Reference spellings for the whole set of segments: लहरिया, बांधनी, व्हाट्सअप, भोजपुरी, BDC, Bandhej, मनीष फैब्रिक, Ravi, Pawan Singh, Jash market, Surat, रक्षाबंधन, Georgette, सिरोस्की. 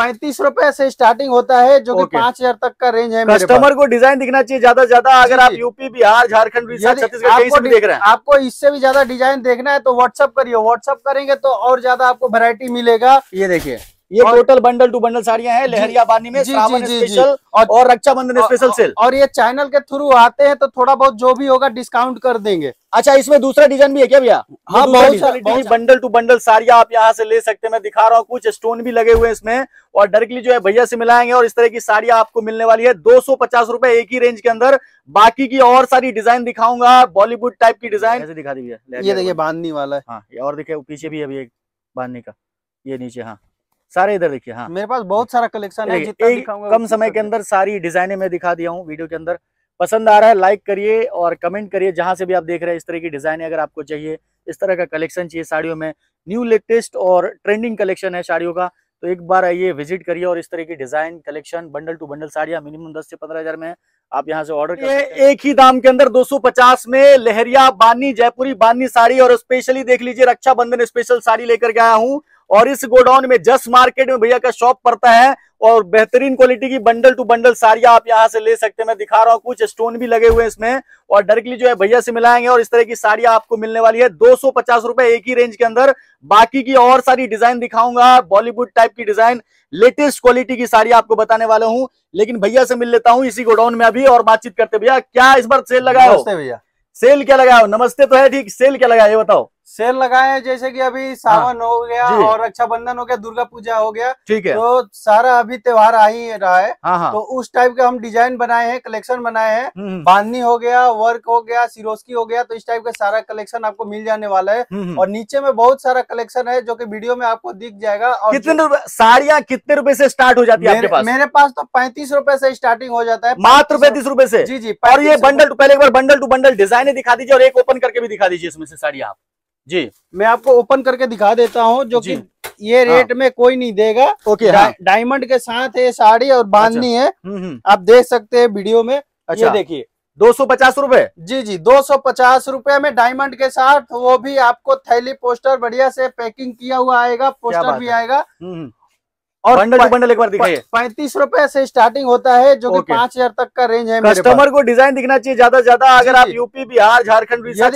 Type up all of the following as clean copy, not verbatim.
₹35 से स्टार्टिंग होता है, जो कि 5000 तक का रेंज है। कस्टमर को डिजाइन दिखना चाहिए ज्यादा से ज्यादा। अगर आप यूपी, बिहार, झारखंड, छत्तीसगढ़ देख रहे हैं, आपको इससे भी ज्यादा डिजाइन देखना है तो व्हाट्सअप करिए। व्हाट्सअप करेंगे तो और ज्यादा आपको वैरायटी मिलेगा। ये देखिए, ये टोटल बंडल टू बंडल साड़ियां हैं लहरिया बांधनी में, श्रावण स्पेशल और रक्षाबंधन स्पेशल सेल। और ये चैनल के थ्रू आते हैं तो थोड़ा बहुत जो भी होगा डिस्काउंट कर देंगे। अच्छा, इसमें दूसरा डिजाइन भी है क्या भैया? हाँ, बहुत सारी बंडल टू बंडल साड़ियां आप यहाँ से ले सकते हैं। मैं दिखा रहा हूँ, कुछ स्टोन भी लगे हुए हैं इसमें और डायरेक्टली जो है भैया से मिलाएंगे। और इस तरह की साड़ियां आपको मिलने वाली है ₹250 एक ही रेंज के अंदर। बाकी की और सारी डिजाइन दिखाऊंगा, बॉलीवुड टाइप की डिजाइन। ऐसे दिखा दी भैया, ये देखिए बांधनी वाला है। और देखिये पीछे भी अभी बांधनी का, ये नीचे हाँ सारे इधर देखिए। हाँ, मेरे पास बहुत सारा कलेक्शन है, जितना कम समय के अंदर सारी डिजाइनें मैं दिखा दिया हूँ वीडियो के अंदर। पसंद आ रहा है लाइक करिए और कमेंट करिए जहां से भी आप देख रहे हैं। इस तरह की डिजाइनें अगर आपको चाहिए, इस तरह का कलेक्शन चाहिए साड़ियों में, न्यू लेटेस्ट और ट्रेंडिंग कलेक्शन है साड़ियों का, तो एक बार आइए विजिट करिए। और इस तरह की design collection bundle to bundle साड़ियां मिनिमम 10 से 15 हजार में आप यहां से ऑर्डर करिए। एक ही दाम के अंदर 250 में लहरिया बांधनी, जयपुरी बांधनी साड़ी। और स्पेशली देख लीजिए रक्षाबंधन स्पेशल साड़ी लेकर के आया हूँ। और इस गोडाउन में जस्ट मार्केट में भैया का शॉप पड़ता है और बेहतरीन क्वालिटी की बंडल टू बंडल साड़ियां आप यहां से ले सकते हैं। मैं दिखा रहा हूँ, कुछ स्टोन भी लगे हुए हैं इसमें और डायरेक्टली जो है भैया से मिलाएंगे। और इस तरह की साड़ियां आपको मिलने वाली है ₹250 एक ही रेंज के अंदर। बाकी की और सारी डिजाइन दिखाऊंगा, बॉलीवुड टाइप की डिजाइन, लेटेस्ट क्वालिटी की साड़ियां आपको बताने वाला हूँ। लेकिन भैया से मिल लेता हूँ इसी गोडाउन में अभी और बातचीत करते। भैया क्या इस बार सेल लगाया हो? भैया सेल क्या लगाया हो? नमस्ते तो है ठीक, सेल क्या लगाया ये बताओ? सेल लगाए हैं जैसे कि अभी सावन हो गया और रक्षाबंधन हो गया, दुर्गा पूजा हो गया, ठीक है, तो सारा अभी त्योहार आ ही रहा है। तो उस टाइप का हम डिजाइन बनाए हैं, कलेक्शन बनाए हैं। बांधनी हो गया, वर्क हो गया, सिरोस्की हो गया, तो इस टाइप का सारा कलेक्शन आपको मिल जाने वाला है। और नीचे में बहुत सारा कलेक्शन है जो कि वीडियो में आपको दिख जाएगा। और कितने साड़ियाँ कितने रुपए से स्टार्ट हो जाती है आपके पास? मेरे पास तो ₹35 से स्टार्टिंग हो जाता है, मात्र ₹35 से। जी जी। और ये बंडल टू, पहले एक बार बंडल टू बंडल डिजाइन दिखा दीजिए और एक ओपन करके भी दिखा दीजिए इसमें से साड़ियाँ आप। जी, मैं आपको ओपन करके दिखा देता हूँ, जो कि ये रेट में कोई नहीं देगा। ओके, डायमंड के साथ है साड़ी और बांधनी है, आप देख सकते हैं वीडियो में। अच्छा, देखिए ₹250। जी जी, ₹250 में डायमंड के साथ, वो भी आपको थैली पोस्टर बढ़िया से पैकिंग किया हुआ आएगा, पोस्टर भी आएगा। और बंडल टू बंडल एक बार दिखाइए। ₹35 से स्टार्टिंग होता है, जो कि 5000 तक का रेंज है। कस्टमर को डिजाइन दिखना चाहिए ज्यादा से ज्यादा। अगर आप यूपी, बिहार, झारखंड, छत्तीसगढ़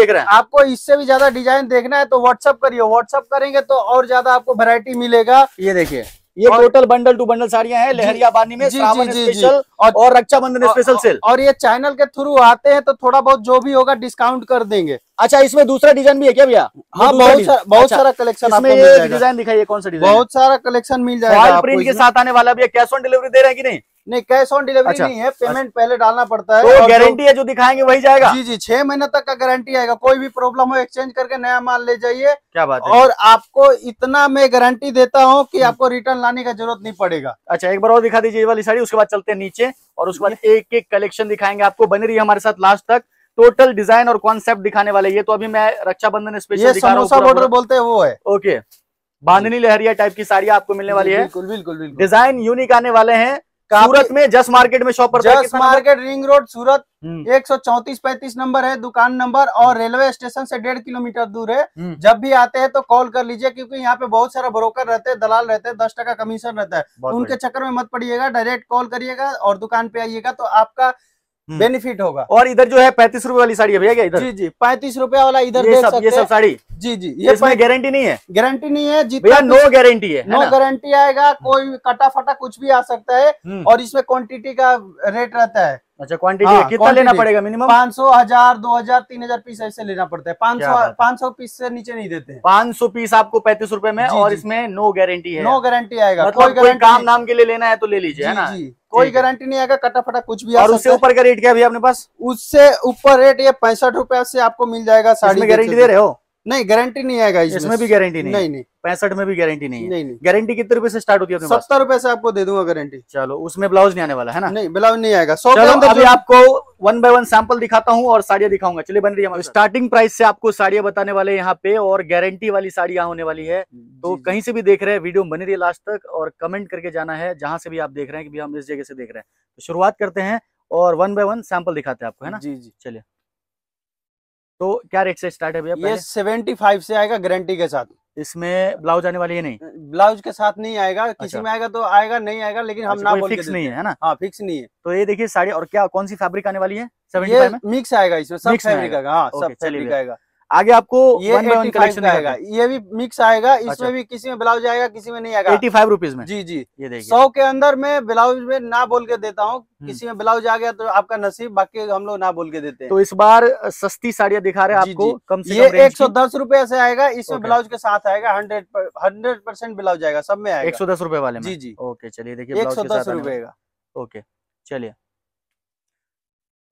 देख रहे हैं, आपको इससे भी ज्यादा डिजाइन देखना है तो व्हाट्सअप करिए। व्हाट्सअप करेंगे तो और ज्यादा आपको वैरायटी मिलेगा। ये देखिए, ये टोटल बंडल टू बंडल साड़ियां हैं लहरिया बांधनी में, श्रावण स्पेशल और रक्षाबंधन स्पेशल सेल। और ये चैनल के थ्रू आते हैं तो थोड़ा बहुत जो भी होगा डिस्काउंट कर देंगे। अच्छा, इसमें दूसरा डिजाइन भी है क्या भैया? हाँ, बहुत सारा कलेक्शन आपको मिल जाएगा। डिजाइन दिखाइए, कौन सा डिजाइन? बहुत सारा कलेक्शन मिल जाएगा। प्रिंट के साथ आने वाला भी है। कैश ऑन डिलीवरी दे रहे हैं कि नहीं? नहीं, कैश ऑन डिलीवरी नहीं है, पेमेंट पहले डालना पड़ता है। तो गारंटी है जो दिखाएंगे वही जाएगा। जी जी, 6 महीने तक का गारंटी आएगा। कोई भी प्रॉब्लम हो एक्सचेंज करके नया माल ले जाइए। क्या बात है। और आपको इतना मैं गारंटी देता हूँ कि आपको रिटर्न लाने का जरूरत नहीं पड़ेगा। अच्छा, एक बार और दिखा दीजिए वाली साड़ी, उसके बाद चलते हैं नीचे और उसके बाद एक एक कलेक्शन दिखाएंगे आपको। बनी रही हमारे साथ लास्ट तक, टोटल डिजाइन और कॉन्सेप्ट दिखाने वाले। ये तो अभी मैं रक्षाबंधन स्पेशल दिखा रहा हूं, समोसा बॉर्डर बोलते हैं वो है। ओके, बांधनी लहरिया टाइप की साड़ियां आपको मिलने वाली है। बिल्कुल बिल्कुल बिल्कुल, डिजाइन यूनिक आने वाले हैं। सूरत में जस्ट मार्केट में शॉप पर, just market ring road Surat, 134-35 number है दुकान नंबर, और रेलवे स्टेशन से 1.5 किलोमीटर दूर है। जब भी आते हैं तो कॉल कर लीजिए, क्योंकि यहाँ पे बहुत सारा ब्रोकर रहते हैं, दलाल रहते हैं, 10% कमीशन रहता है। उनके चक्कर में मत पड़िएगा, डायरेक्ट कॉल करिएगा और दुकान पे आइएगा तो आपका बेनिफिट होगा। और इधर जो है ₹35 वाली साड़ी है भैया क्या? जी जी, ₹35 वाला इधर देख सकते हैं। ये सब साड़ी जी जी, ये इसमें गारंटी नहीं है? गारंटी नहीं है भैया, नो गारंटी है। नो गारंटी आएगा, कोई कटा फटा कुछ भी आ सकता है। और इसमें क्वांटिटी का रेट रहता है। अच्छा, क्वांटिटी कितना लेना पड़ेगा? मिनिमम 500, 1000, 2000, 3000 पीस ऐसे लेना पड़ता है। 500 पीस से नीचे नहीं देते हैं। 500 पीस आपको ₹35 में, और इसमें नो गारंटी है। नो गारंटी आएगा, कोई काम नाम के लिए लेना है तो ले लीजिए, है ना? कोई गारंटी नहीं आएगा, कटा फटा कुछ भी। और उससे ऊपर का रेट क्या है भैया अपने पास? उससे ऊपर रेट ये ₹65 से आपको मिल जाएगा। साड़ी में गारंटी दे रहे हो? नहीं, गारंटी नहीं आएगा। इसमें भी गारंटी नहीं? नहीं, 65 में भी गारंटी नहीं है। गारंटी कितने रुपए से स्टार्ट होती है? ₹70 से आपको दे दूंगा गारंटी। चलो, उसमें ब्लाउज नहीं आने वाला है ना? नहीं, ब्लाउज नहीं आएगा। अभी आपको 1 बाय 1 सैंपल दिखाता हूँ और साड़ियाँ दिखाऊंगा। चलिए, बन रही है स्टार्टिंग प्राइस से आपको साड़ियाँ बताने वाले यहाँ पे, और गारंटी वाली साड़ियाँ होने वाली है। तो कहीं से भी देख रहे हैं वीडियो बनी रही है लास्ट तक, और कमेंट करके जाना है जहाँ से भी आप देख रहे हैं कि हम इस जगह से देख रहे हैं। तो शुरुआत करते हैं और 1 बाय 1 सैंपल दिखाते हैं आपको, है ना? जी जी, चलिए। तो क्या रेट से स्टार्ट है भैया? ये 75 से आएगा गारंटी के साथ। इसमें ब्लाउज आने वाली है नहीं, ब्लाउज के साथ नहीं आएगा, किसी में आएगा तो आएगा, नहीं आएगा लेकिन हम नाम फिक्स नहीं है, है ना? हाँ फिक्स नहीं है। तो ये देखिए साड़ी, और क्या कौन सी फैब्रिक आने वाली है? 75 में मिक्स आएगा, इसमें सब फैब्रिक आएगा। हाँ सब फैब्रिक आएगा। आगे आपको ये 85 कलेक्शन आएगा, ये भी मिक्स आएगा, इसमें भी किसी में ब्लाउज आएगा किसी में नहीं आएगा। 85 रुपीज में। जी जी, ये देखिए 100 के अंदर में ब्लाउज में ना बोल के देता हूँ, किसी में ब्लाउज आ गया तो आपका नसीब, बाकी हम लोग ना बोल के देते हैं। तो इस बार सस्ती साड़ियाँ दिखा रहे हैं आपको, कम से कम ये 110 रुपए से आएगा, इसमें ब्लाउज के साथ आएगा, 100% ब्लाउज आएगा, सब में आएगा 110 रुपए वाले। जी जी ओके, चलिए देखिए 110 रुपए का। ओके चलिए,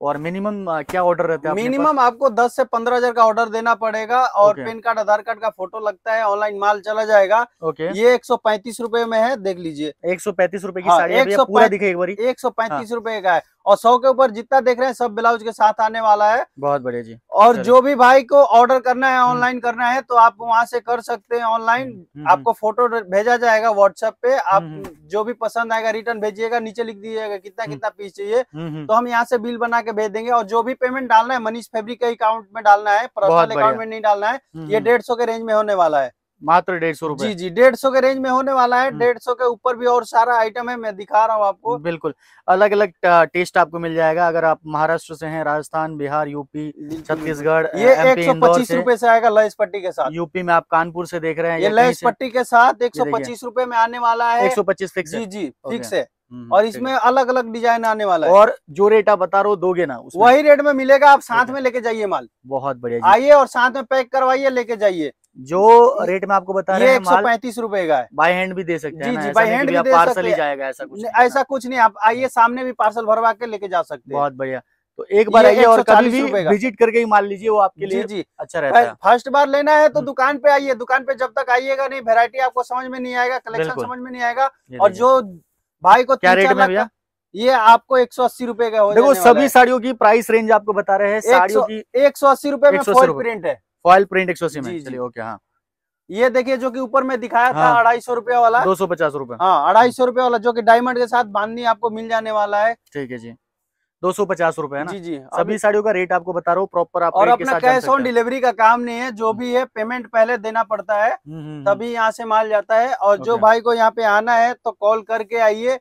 और मिनिमम क्या ऑर्डर रहता है? मिनिमम आपको 10 से 15 हजार का ऑर्डर देना पड़ेगा, और पैन कार्ड आधार कार्ड का फोटो लगता है, ऑनलाइन माल चला जाएगा। ये 135 रुपए में है, देख लीजिए 135 रुपए की साड़ी है, पूरा दिखे एक बारी, 135 रुपए का है। और 100 के ऊपर जितना देख रहे हैं सब ब्लाउज के साथ आने वाला है। बहुत बढ़िया जी। और जो भी भाई को ऑर्डर करना है, ऑनलाइन करना है तो आप वहां से कर सकते हैं ऑनलाइन, आपको फोटो भेजा जाएगा व्हाट्सएप पे, आप जो भी पसंद आएगा रिटर्न भेजिएगा, नीचे लिख दीजिएगा कितना कितना पीस चाहिए, तो हम यहाँ से बिल बना के भेज देंगे। और जो भी पेमेंट डालना है मनीष फैब्रिक के अकाउंट में डालना है, पर्सनल अकाउंट में नहीं डालना है। ये 150 के रेंज में होने वाला है, मात्र 150 रुपए। जी जी 150 के रेंज में होने वाला है, 150 के ऊपर भी और सारा आइटम है, मैं दिखा रहा हूँ आपको। बिल्कुल अलग अलग टेस्ट आपको मिल जाएगा, अगर आप महाराष्ट्र से हैं, राजस्थान, बिहार, यूपी, छत्तीसगढ़। ये 125 रुपए से आएगा लैस पट्टी के साथ। यूपी में आप कानपुर से देख रहे हैं, ये लैस पट्टी के साथ 125 रुपए में आने वाला है। 125 फिक्स? जी जी फिक्स है। और इसमें अलग अलग डिजाइन आने वाला है, और जो रेट आप बता रहे हो दोगे ना वही रेट में मिलेगा, आप साथ में लेके जाइए माल। बहुत बढ़िया, आइए और साथ में पैक करवाइए, लेके जाइए। जो रेट में आपको बता रहे हैं 135 रुपए का है, बाय हैंड भी दे सकते हैं। जी जी बाय हैंड भी पार्सल ही जाएगा, ऐसा कुछ नहीं, ऐसा कुछ नहीं, आप आइए सामने भी पार्सल भरवा के लेके जा सकते हैं। बहुत बढ़िया, तो एक बार आइए और कभी भी विजिट करके ही मान लीजिए, वो आपके लिए जी अच्छा रहता है। फर्स्ट बार लेना है तो दुकान पे आइए, दुकान पे जब तक आइएगा नहीं वेरायटी आपको समझ में नहीं आएगा, कलेक्शन समझ में नहीं आएगा। और जो भाई को क्या रेट में भैया, ये आपको 180 रुपए का हो जाएगा। देखो सभी साड़ियों की प्राइस रेंज आपको बता रहे हैं, साड़ियों की 180 रुपए में फॉल प्रिंट है, फॉइल प्रिंट 180 में। चलिए ओके। हाँ ये देखिए जो कि ऊपर में दिखाया था 250 रुपए वाला, 250 रुपए। हाँ 250 रुपए वाला जो कि डायमंड के साथ बांधनी आपको मिल जाने वाला है। ठीक है जी, 250 रुपए है ना? जी जी, सभी साड़ियों का रेट आपको बता रहा हूँ प्रॉपर। आप और अपना कैश ऑन डिलीवरी का काम नहीं है, जो भी है पेमेंट पहले देना पड़ता है तभी यहाँ से माल जाता है। और जो भाई को यहाँ पे आना है तो कॉल करके आइए।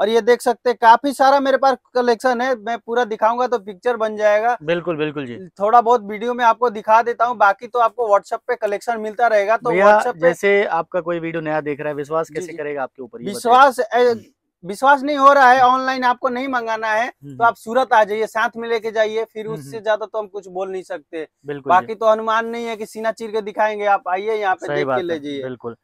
और ये देख सकते हैं काफी सारा मेरे पास कलेक्शन है, मैं पूरा दिखाऊंगा तो पिक्चर बन जाएगा। बिल्कुल बिल्कुल जी, थोड़ा बहुत वीडियो में आपको दिखा देता हूँ, बाकी तो आपको व्हाट्सएप पे कलेक्शन मिलता रहेगा। तो व्हाट्सएप जैसे आपका कोई वीडियो नया देख रहा है, विश्वास कैसे करेगा आपके ऊपर? विश्वास नहीं हो रहा है, ऑनलाइन आपको नहीं मंगाना है तो आप सूरत आ जाइए, साथ में लेके जाइए। फिर उससे ज्यादा तो हम कुछ बोल नहीं सकते, बाकी तो अनुमान नहीं है कि सीना चीर के दिखाएंगे। आप आइए यहाँ पे देख के ले जाइए। बिल्कुल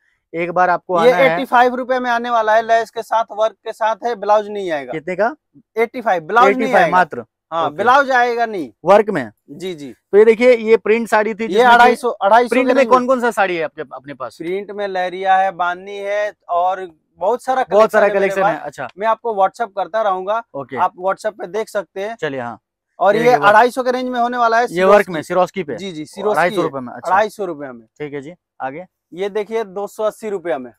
एक बार आपको ये 85 रुपए में आने वाला है, लेस के साथ वर्क के साथ है, ब्लाउज नहीं आएगा। कितने का? 85, ब्लाउज नहीं आएगा मात्र। हाँ ब्लाउज आएगा नहीं, वर्क में। जी जी, तो ये देखिए ये प्रिंट साड़ी थी, ये 250 प्रिंट में कौन कौन सा साड़ी है आपके अपने पास? प्रिंट में लहरिया है, बांधनी है, और बहुत सारा कलेक्शन है। अच्छा, मैं आपको व्हाट्सएप करता रहूंगा, आप व्हाट्सएप पे देख सकते हैं। चलिए हाँ, और ये 250 के रेंज में होने वाला है, ये वर्क में सिरोस्की पे। जी जी, 250 रुपए में। 250 रुपए में। ठीक है जी, आगे ये देखिए 280 रुपया में।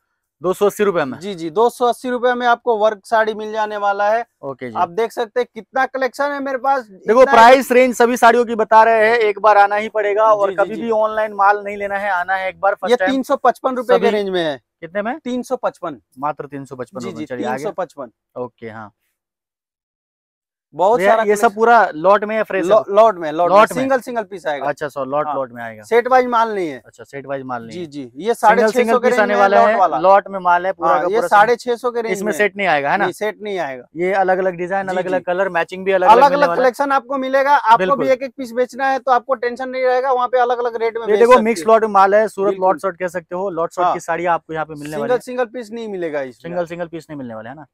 280 रुपए में? जी जी, 280 रुपए में आपको वर्क साड़ी मिल जाने वाला है। ओके जी, आप देख सकते हैं कितना कलेक्शन है मेरे पास। देखो प्राइस रेंज सभी साड़ियों की बता रहे हैं, एक बार आना ही पड़ेगा। और कभी भी ऑनलाइन माल नहीं लेना है, आना है एक बार। ये 355 रुपए के रेंज में है। कितने में? 355, मात्र 355। जी जी, 355। ओके हाँ, बहुत सारा। ये सब पूरा लॉट में है, फ्रेश लॉट में सिंगल पीस आएगा। अच्छा, लॉट में आएगा, सेट वाइज माल नहीं है। अच्छा, सेट वाइज माल नहीं है। जी जी, ये 650 के रेंज वाला है, लॉट में माल है पूरा का पूरा। 650 के रेंज, इसमें सेट नहीं आएगा, है ना? सेट नहीं आएगा। ये अलग अलग डिजाइन, अलग अलग कलर, मैचिंग भी अलग अलग कलेक्शन आपको मिलेगा। आपको भी एक एक पीस बेचना है तो आपको टेंशन नहीं रहेगा, वहाँ पे अलग अलग रेट में। देखो मिक्स लॉट में माल है, सूरत लॉट शॉट कह सकते हो। लॉट शॉट की साड़ी आपको यहाँ पे मिलने वाली है, सिंगल पीस नहीं मिलेगा, सिंगल पीस नहीं मिलने वाला है ना।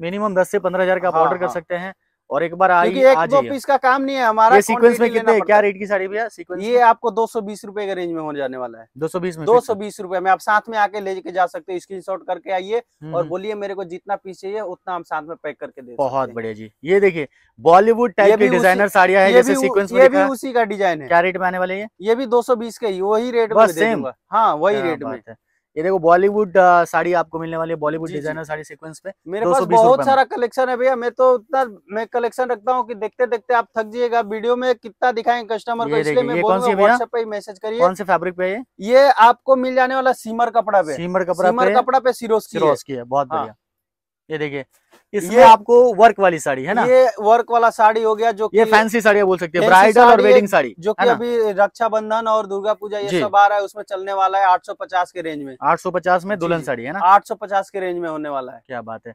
मिनिमम 10 से 15 हजार का आप ऑर्डर कर सकते हैं, और एक बार आइए। एक दो पीस का काम नहीं है हमारा। ये सीक्वेंस में कितने, क्या रेट की साड़ी भैया सीक्वेंस? ये आपको 220 रुपए के रेंज में होने जाने वाला है। 220 रुपए में आप साथ में आके लेके जा सकते हैं। स्क्रीनशॉट करके आइए और बोलिए मेरे को जितना पीस चाहिए उतना हम साथ में पैक करके देते हैं। बहुत बढ़िया जी, ये देखिए बॉलीवुड टाइप की डिजाइनर साड़ियां है, जैसे सीक्वेंस में, ये भी उसी का डिजाइन है। क्या रेट में आने वाले? ये भी 220 के, वही रेट में। हाँ वही रेट में। ये देखो बॉलीवुड साड़ी आपको मिलने वाली है, बॉलीवुड डिजाइनर साड़ी सीक्वेंस पे। मेरे पास बहुत सारा कलेक्शन है भैया, मैं तो उतना मैं कलेक्शन रखता हूँ कि देखते देखते आप थक जाइएगा। वीडियो में कितना दिखाएंगे कस्टमर को, इसलिए मैं बोलूंगा व्हाट्सएप पे मैसेज करिए। कौन से फैब्रिक पे है ये? आपको मिल जाने वाला सीमर कपड़ा पे, सीमर कपड़ा पे सिरोस्की है। बहुत बढ़िया, ये देखिए इसमें आपको वर्क वाली साड़ी है ना, ये वर्क वाला साड़ी हो गया जो कि ये फैंसी साड़ी बोल सकते हैं, ब्राइडल और वेडिंग साड़ी, जो कि अभी रक्षाबंधन और दुर्गा पूजा ये सब आ रहा है, उसमें चलने वाला है 850 के रेंज में। 850 में दुल्हन साड़ी है ना, 850 के रेंज में होने वाला है। क्या बात है।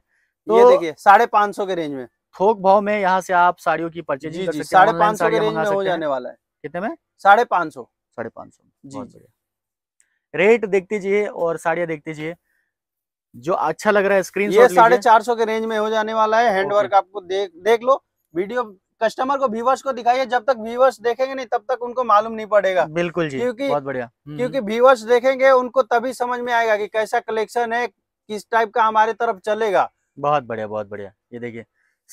तो ये देखिए 550 के रेंज में थोक भाव में यहाँ से आप साड़ियों की परचेजिंग कर सकते हैं। 550 के रेंज में हो जाने वाला है। कितने में? 550। 550 जी। रेट देखते जाइए और साड़ियाँ देखते जाइए, जो अच्छा लग रहा है स्क्रीन शॉट लीजिए। 450 के रेंज में हो जाने वाला है। हैंडवर्क आपको देख लो। वीडियो कस्टमर को, व्यूअर्स को दिखाइए, जब तक व्यूअर्स देखेंगे नहीं तब तक उनको मालूम नहीं पड़ेगा। बिल्कुल जी, बहुत बढ़िया। क्योंकि व्यूअर्स देखेंगे उनको तभी समझ में आएगा कि कैसा कलेक्शन है, किस टाइप का हमारे तरफ चलेगा। बहुत बढ़िया, बहुत बढ़िया। ये देखिए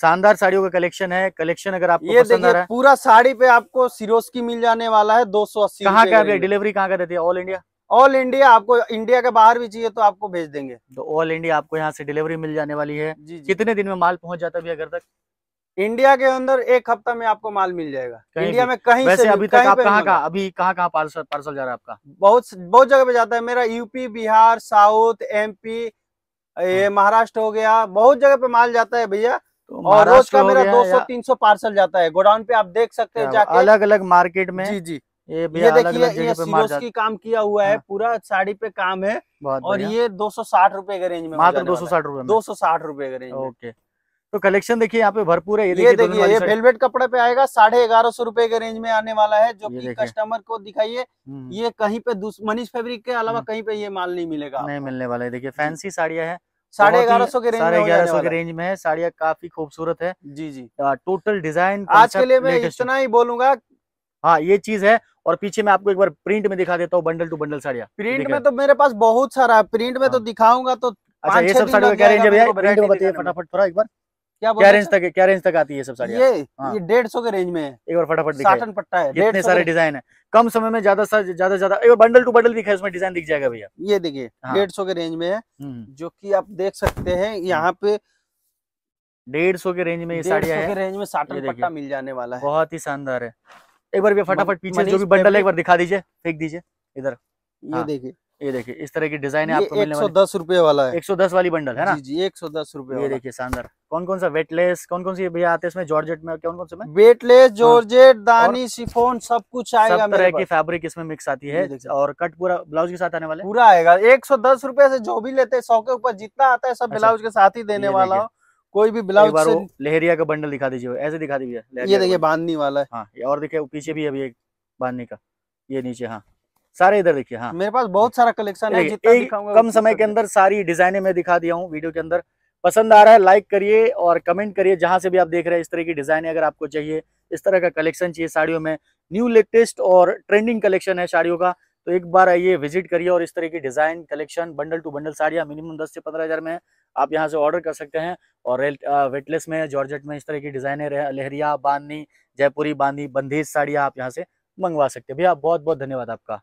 शानदार साड़ियों का कलेक्शन है। कलेक्शन अगर आपको ये देखिए पूरा साड़ी पे आपको सिरोस्की मिल जाने वाला है 280। कहाँ का डिलीवरी कहाँ का देती है? All India. All India. आपको इंडिया के बाहर भी चाहिए तो आपको भेज देंगे। तो ऑल इंडिया आपको यहाँ से डिलीवरी मिल जाने वाली है। जी जी। कितने दिन में माल पहुँच जाता है घर तक? इंडिया के अंदर 1 हफ्ता में आपको माल मिल जाएगा। इंडिया में कहीं वैसे से अभी तक आप कहाँ पार्सल जा रहा है आपका? बहुत जगह पे जाता है मेरा। UP, Bihar, south, MP, Maharashtra हो गया, बहुत जगह पे माल जाता है भैया। और रोज का मेरा 200-300 पार्सल जाता है। गोडाउन पे आप देख सकते हैं जाके, अलग अलग मार्केट में। जी जी। ये देखिए ये सिरोस्की काम किया हुआ है। पूरा साड़ी पे काम है। और ये 260 रुपए के रेंज में, मात्र 260 रुपए में। 260 रुपए के रेंज। ओके, तो कलेक्शन देखिए यहाँ पे भरपूर है। ये देखिए ये वेलवेट कपड़े पे आएगा, 1150 रुपए के रेंज में आने वाला है, जो कि कस्टमर को दिखाइए। ये कहीं पे मनीष फैब्रिक के अलावा कहीं पे ये माल नहीं मिलेगा, नहीं मिलने वाला है। देखिए फैंसी साड़ियाँ है 1150 के रेंज में है। साड़ियाँ काफी खूबसूरत है। जी जी। टोटल डिजाइन आज के लिए मैं इतना ही बोलूंगा। हाँ ये चीज है। और पीछे मैं आपको एक बार प्रिंट में दिखा देता हूँ, बंडल टू बंडल साड़ियाँ। प्रिंट में तो मेरे पास बहुत सारा है। प्रिंट में तो दिखाऊंगा तो अच्छा। ये सब साड़ियों क्या रेंज है प्रिंट में बताइए फटाफट थोड़ा एक बार। क्या रेंज तक आती है सब साड़ियाँ? ये 150 के रेंज में है। एक बार फटाफट दिखाइए। साटन पट्टा है, इतने सारे डिजाइन है। कम समय में ज्यादा एक बार बंडल टू बंडल दिखाए, उसमें डिजाइन दिख जाएगा भैया। ये देखिए 150 के रेंज में है, जो की आप देख सकते हैं। यहाँ पे 150 के रेंज में ये साड़ियाँ है। रेंज में साटन पट्टा मिल जाने वाला है। बहुत ही शानदार है। एक बार भी फटाफट पीछे जो भी बंडल है एक बार दिखा दीजिए, फेंक दीजिए इधर। ये देखिए, ये देखिए इस तरह की डिजाइन है आपको मिलने वाली। 110 रुपए वाला है। 110 वाली बंडल है ना? जी जी, 110 रुपए। ये देखिए शानदार। कौन कौन सा वेटलेस, कौन कौन सी भैया आते हैं इसमें? जॉर्जेट में कौन कौन से? वेटलेस, जॉर्जेट, दानी, शिफॉन, सब कुछ आएगा। सब तरह की फैब्रिक इसमें मिक्स आती है। और कट पूरा ब्लाउज के साथ आने वाला है, पूरा आएगा। 110 रुपए से जो भी लेते हैं 100 के ऊपर जितना आता है सब ब्लाउज के साथ ही देने वाला हो। कोई भी ब्लाउज से लहरिया का बंडल दिखा दीजिए, ऐसे दिखा दीजिए। ये देखिए बांधनी वाला है। हाँ, और देखिए पीछे भी अभी एक बांधनी का, ये नीचे। हाँ सारे इधर देखिए। हाँ मेरे पास बहुत सारा कलेक्शन है, जितना दिखाऊंगा कम समय के अंदर सारी डिजाइने मैं दिखा दिया हूँ वीडियो के अंदर। पसंद आ रहा है लाइक करिए और कमेंट करिए। जहाँ से भी आप देख रहे हैं इस तरह की डिजाइन अगर आपको चाहिए, इस तरह का कलेक्शन चाहिए साड़ियों में, न्यू लेटेस्ट और ट्रेंडिंग कलेक्शन है साड़ियों का, तो एक बार आइए विजिट करिए। और इस तरह की design collection bundle to bundle साड़ियाँ मिनिमम 10 से 15 हज़ार में आप यहां से ऑर्डर कर सकते हैं। और वेटलेस में, जॉर्जेट में इस तरह की डिजाइने, लहरिया, बांधनी, जयपुरी बांधनी, बंधेज साड़ियाँ आप यहां से मंगवा सकते हैं भैया। बहुत बहुत धन्यवाद आपका।